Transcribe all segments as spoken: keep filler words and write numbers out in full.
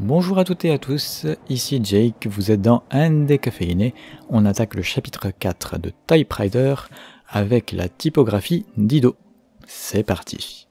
Bonjour à toutes et à tous, ici Jake, vous êtes dans Indécaféïné. On attaque le chapitre quatre de Type Rider avec la typographie Didot. C'est parti.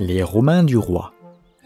Les Romains du Roi.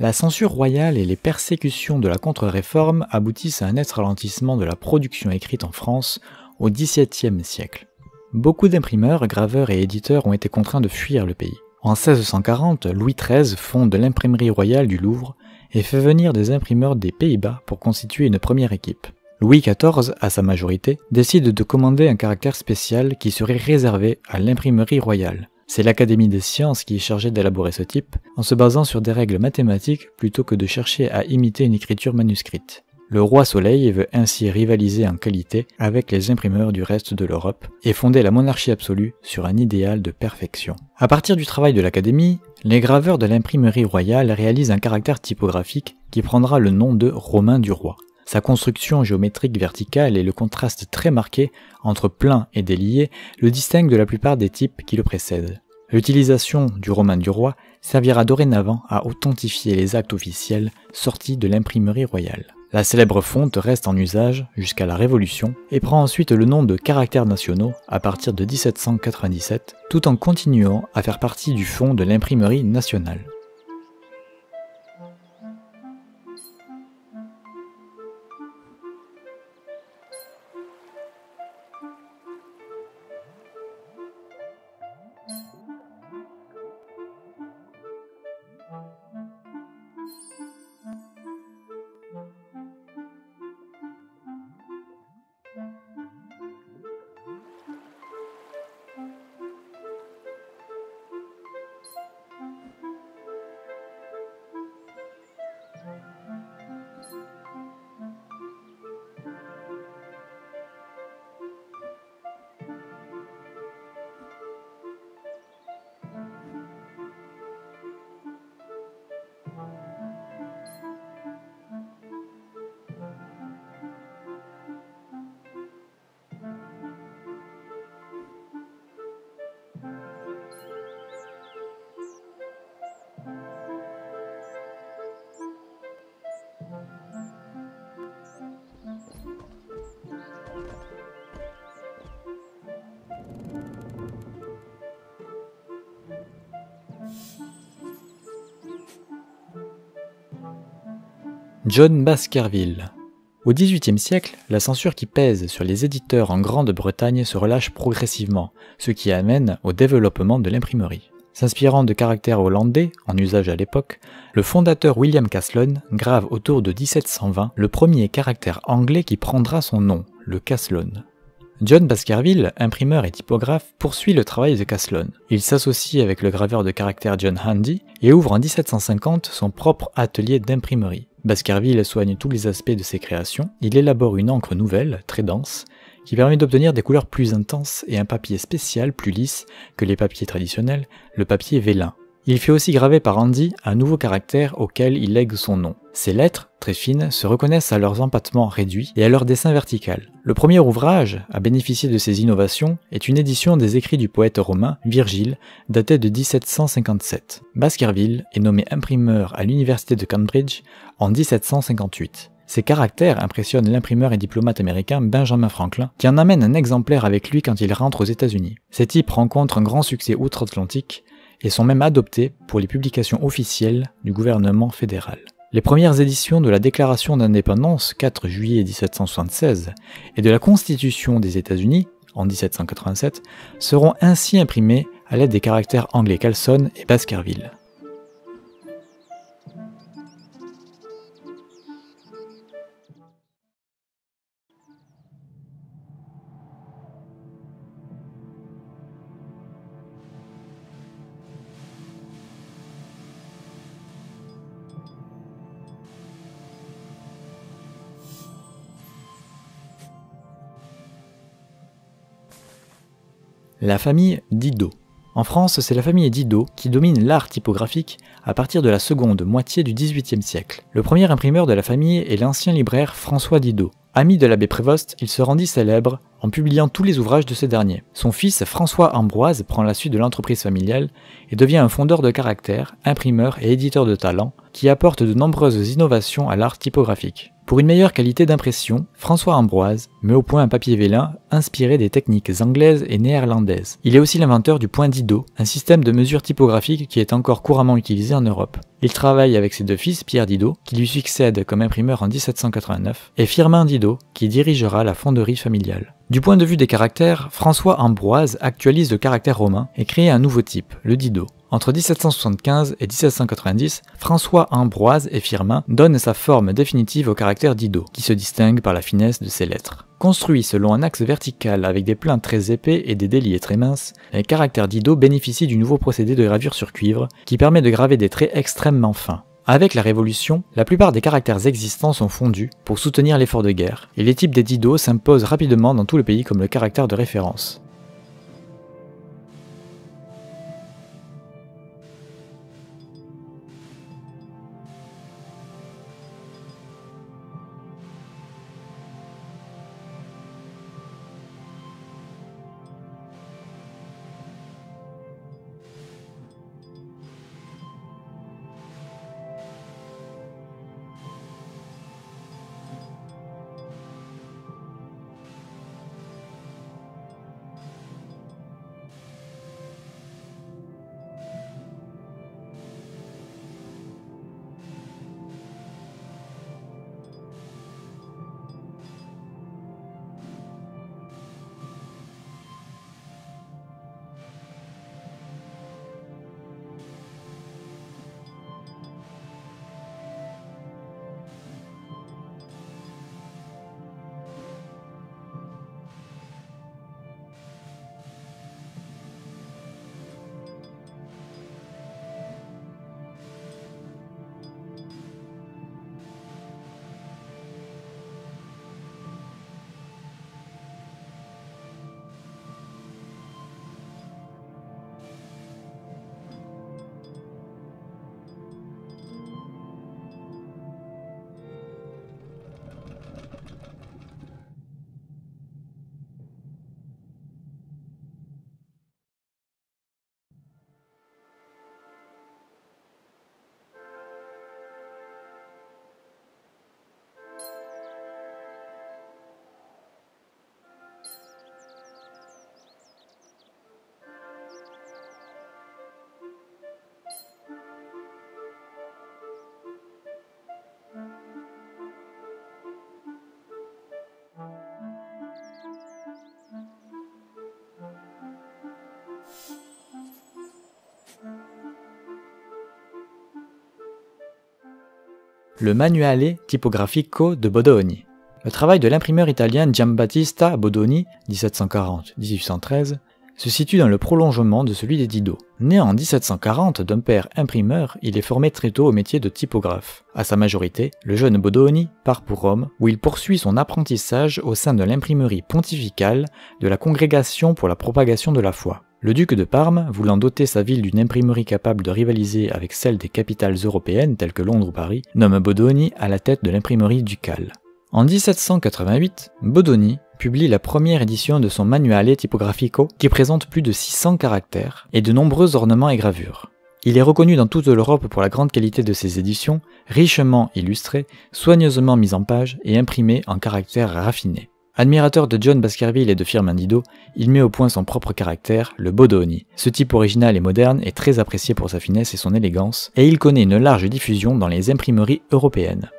La censure royale et les persécutions de la contre-réforme aboutissent à un net ralentissement de la production écrite en France au dix-septième siècle. Beaucoup d'imprimeurs, graveurs et éditeurs ont été contraints de fuir le pays. En seize cent quarante, Louis treize fonde l'imprimerie royale du Louvre et fait venir des imprimeurs des Pays-Bas pour constituer une première équipe. Louis quatorze, à sa majorité, décide de commander un caractère spécial qui serait réservé à l'imprimerie royale. C'est l'Académie des sciences qui est chargée d'élaborer ce type, en se basant sur des règles mathématiques plutôt que de chercher à imiter une écriture manuscrite. Le roi Soleil veut ainsi rivaliser en qualité avec les imprimeurs du reste de l'Europe et fonder la monarchie absolue sur un idéal de perfection. À partir du travail de l'Académie, les graveurs de l'imprimerie royale réalisent un caractère typographique qui prendra le nom de Romain du Roi. Sa construction géométrique verticale et le contraste très marqué entre plein et délié le distinguent de la plupart des types qui le précèdent. L'utilisation du Romain du Roi servira dorénavant à authentifier les actes officiels sortis de l'imprimerie royale. La célèbre fonte reste en usage jusqu'à la Révolution et prend ensuite le nom de caractères nationaux à partir de mille sept cent quatre-vingt-dix-sept, tout en continuant à faire partie du fond de l'imprimerie nationale. John Baskerville. Au dix-huitième siècle, la censure qui pèse sur les éditeurs en Grande-Bretagne se relâche progressivement, ce qui amène au développement de l'imprimerie. S'inspirant de caractères hollandais, en usage à l'époque, le fondateur William Caslon grave autour de mille sept cent vingt le premier caractère anglais qui prendra son nom, le Caslon. John Baskerville, imprimeur et typographe, poursuit le travail de Caslon. Il s'associe avec le graveur de caractères John Handy et ouvre en mille sept cent cinquante son propre atelier d'imprimerie. Baskerville soigne tous les aspects de ses créations, il élabore une encre nouvelle, très dense, qui permet d'obtenir des couleurs plus intenses et un papier spécial plus lisse que les papiers traditionnels, le papier vélin. Il fait aussi graver par Andy un nouveau caractère auquel il lègue son nom. Ses lettres, très fines, se reconnaissent à leurs empâtements réduits et à leur dessin vertical. Le premier ouvrage à bénéficier de ces innovations est une édition des écrits du poète romain Virgile, datée de mille sept cent cinquante-sept. Baskerville est nommé imprimeur à l'université de Cambridge en mille sept cent cinquante-huit. Ces caractères impressionnent l'imprimeur et diplomate américain Benjamin Franklin, qui en amène un exemplaire avec lui quand il rentre aux États-Unis. Ces types rencontrent un grand succès outre-Atlantique et sont même adoptés pour les publications officielles du gouvernement fédéral. Les premières éditions de la Déclaration d'indépendance, quatre juillet mille sept cent soixante-seize, et de la Constitution des États-Unis, en mille sept cent quatre-vingt-sept, seront ainsi imprimées à l'aide des caractères anglais Caslon et Baskerville. La famille Didot. En France, c'est la famille Didot qui domine l'art typographique à partir de la seconde moitié du dix-huitième siècle. Le premier imprimeur de la famille est l'ancien libraire François Didot. Ami de l'abbé Prévost, il se rendit célèbre en publiant tous les ouvrages de ce dernier. Son fils François Ambroise prend la suite de l'entreprise familiale et devient un fondeur de caractère, imprimeur et éditeur de talent qui apporte de nombreuses innovations à l'art typographique. Pour une meilleure qualité d'impression, François Ambroise met au point un papier vélin inspiré des techniques anglaises et néerlandaises. Il est aussi l'inventeur du point Didot, un système de mesure typographique qui est encore couramment utilisé en Europe. Il travaille avec ses deux fils, Pierre Didot, qui lui succède comme imprimeur en dix-sept cent quatre-vingt-neuf, et Firmin Didot, qui dirigera la fonderie familiale. Du point de vue des caractères, François Ambroise actualise le caractère romain et crée un nouveau type, le Didot. Entre dix-sept cent soixante-quinze et dix-sept cent quatre-vingt-dix, François Ambroise et Firmin donnent sa forme définitive au caractère Didot, qui se distingue par la finesse de ses lettres. Construit selon un axe vertical avec des pleins très épais et des déliés très minces, les caractères Didot bénéficient du nouveau procédé de gravure sur cuivre qui permet de graver des traits extrêmement fins. Avec la Révolution, la plupart des caractères existants sont fondus pour soutenir l'effort de guerre, et les types des Didot s'imposent rapidement dans tout le pays comme le caractère de référence. Le manuale typographico de Bodoni. Le travail de l'imprimeur italien Giambattista Bodoni, dix-sept cent quarante à dix-huit cent treize, se situe dans le prolongement de celui des Didot. Né en dix-sept cent quarante d'un père imprimeur, il est formé très tôt au métier de typographe. À sa majorité, le jeune Bodoni part pour Rome, où il poursuit son apprentissage au sein de l'imprimerie pontificale de la Congrégation pour la propagation de la foi. Le duc de Parme, voulant doter sa ville d'une imprimerie capable de rivaliser avec celle des capitales européennes telles que Londres ou Paris, nomme Bodoni à la tête de l'imprimerie ducale. En dix-sept cent quatre-vingt-huit, Bodoni publie la première édition de son manuale typographico qui présente plus de six cents caractères et de nombreux ornements et gravures. Il est reconnu dans toute l'Europe pour la grande qualité de ses éditions, richement illustrées, soigneusement mises en page et imprimées en caractères raffinés. Admirateur de John Baskerville et de Firmin Didot, il met au point son propre caractère, le Bodoni. Ce type original et moderne est très apprécié pour sa finesse et son élégance, et il connaît une large diffusion dans les imprimeries européennes.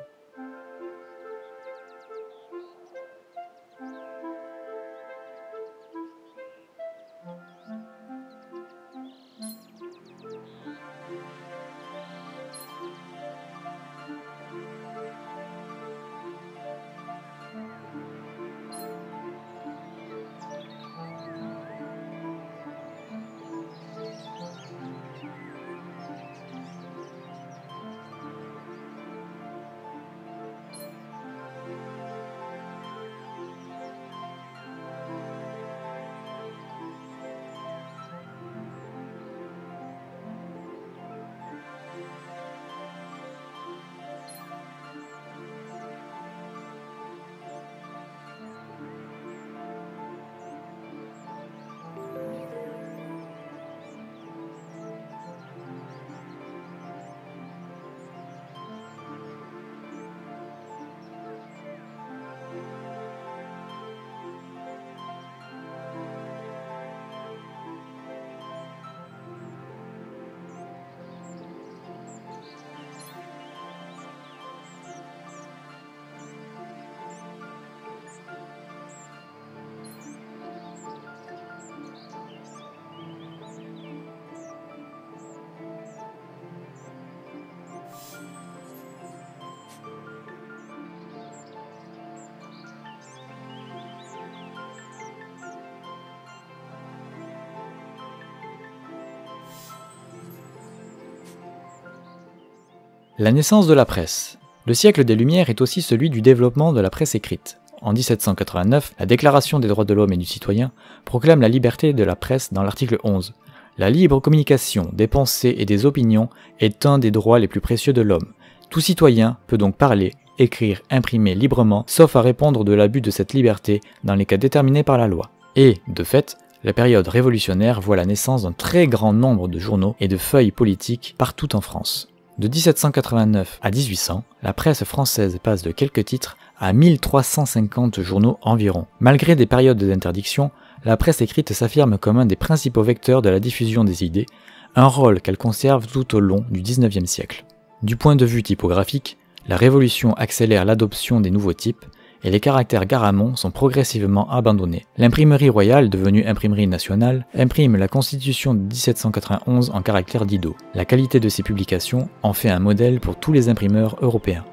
La naissance de la presse. Le siècle des Lumières est aussi celui du développement de la presse écrite. En dix-sept cent quatre-vingt-neuf, la Déclaration des droits de l'homme et du citoyen proclame la liberté de la presse dans l'article onze. La libre communication des pensées et des opinions est un des droits les plus précieux de l'homme. Tout citoyen peut donc parler, écrire, imprimer librement, sauf à répondre de l'abus de cette liberté dans les cas déterminés par la loi. Et, de fait, la période révolutionnaire voit la naissance d'un très grand nombre de journaux et de feuilles politiques partout en France. De dix-sept cent quatre-vingt-neuf à mille huit cents, la presse française passe de quelques titres à mille trois cent cinquante journaux environ. Malgré des périodes d'interdiction, la presse écrite s'affirme comme un des principaux vecteurs de la diffusion des idées, un rôle qu'elle conserve tout au long du dix-neuvième siècle. Du point de vue typographique, la Révolution accélère l'adoption des nouveaux types et les caractères Garamond sont progressivement abandonnés. L'imprimerie royale, devenue imprimerie nationale, imprime la Constitution de dix-sept cent quatre-vingt-onze en caractères Didot. La qualité de ses publications en fait un modèle pour tous les imprimeurs européens.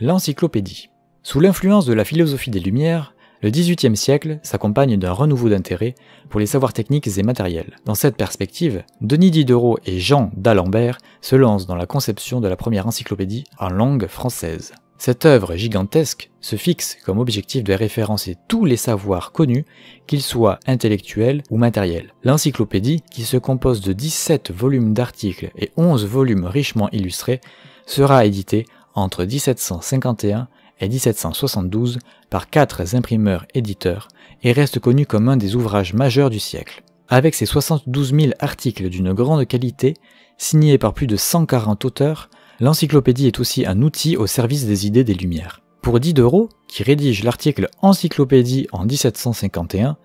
L'encyclopédie. Sous l'influence de la philosophie des Lumières, le dix-huitième siècle s'accompagne d'un renouveau d'intérêt pour les savoirs techniques et matériels. Dans cette perspective, Denis Diderot et Jean d'Alembert se lancent dans la conception de la première encyclopédie en langue française. Cette œuvre gigantesque se fixe comme objectif de référencer tous les savoirs connus, qu'ils soient intellectuels ou matériels. L'encyclopédie, qui se compose de dix-sept volumes d'articles et onze volumes richement illustrés, sera éditée entre mille sept cent cinquante et un et mille sept cent soixante-douze par quatre imprimeurs éditeurs et reste connu comme un des ouvrages majeurs du siècle. Avec ses soixante-douze mille articles d'une grande qualité, signés par plus de cent quarante auteurs, l'encyclopédie est aussi un outil au service des idées des Lumières. Pour Diderot, qui rédige l'article Encyclopédie en mille sept cent cinquante et un,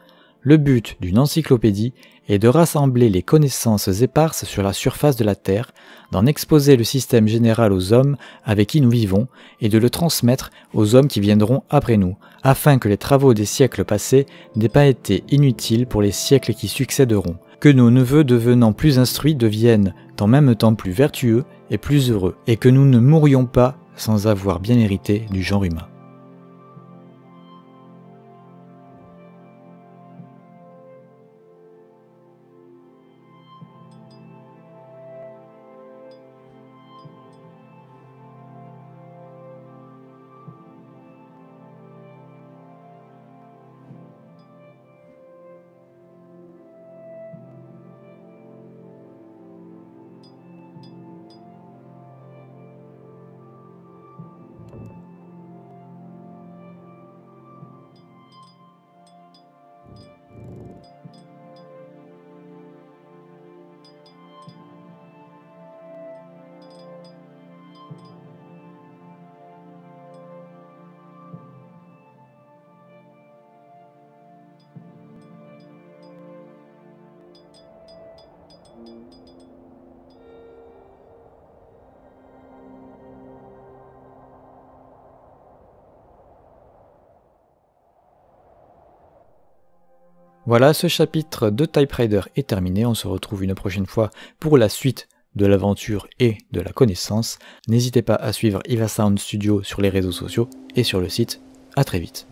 le but d'une encyclopédie est de rassembler les connaissances éparses sur la surface de la Terre, d'en exposer le système général aux hommes avec qui nous vivons et de le transmettre aux hommes qui viendront après nous, afin que les travaux des siècles passés n'aient pas été inutiles pour les siècles qui succéderont, que nos neveux devenant plus instruits deviennent en même temps plus vertueux et plus heureux, et que nous ne mourions pas sans avoir bien hérité du genre humain. Voilà, ce chapitre de Type Rider est terminé, on se retrouve une prochaine fois pour la suite de l'aventure et de la connaissance. N'hésitez pas à suivre Iva Sound Studio sur les réseaux sociaux et sur le site, à très vite.